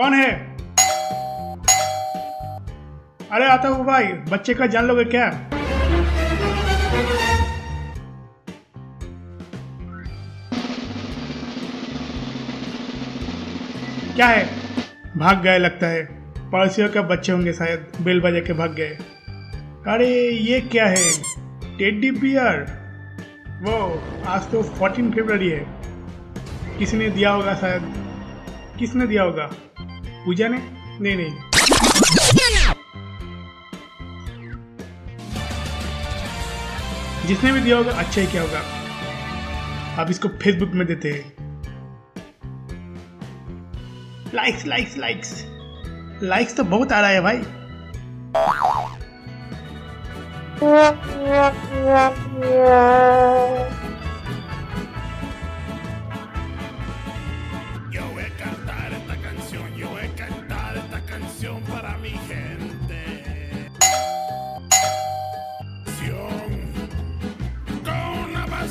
कौन है? अरे आता हूँ भाई, बच्चे का जान लोगे क्या? क्या है? भाग गए लगता है, पड़ोसियों के बच्चे होंगे शायद, बेल बजा के भाग गए। अरे ये क्या है? Teddy bear? वो आज तो 14 फरवरी है, किसी ने दिया होगा शायद। किसने दिया होगा? पूजा ने? नहीं नहीं, जिसने भी दिया होगा अच्छा ही क्या होगा। आप इसको फेसबुक में देते हैं। लाइक्स लाइक्स लाइक्स लाइक्स तो बहुत आ रहा है भाई।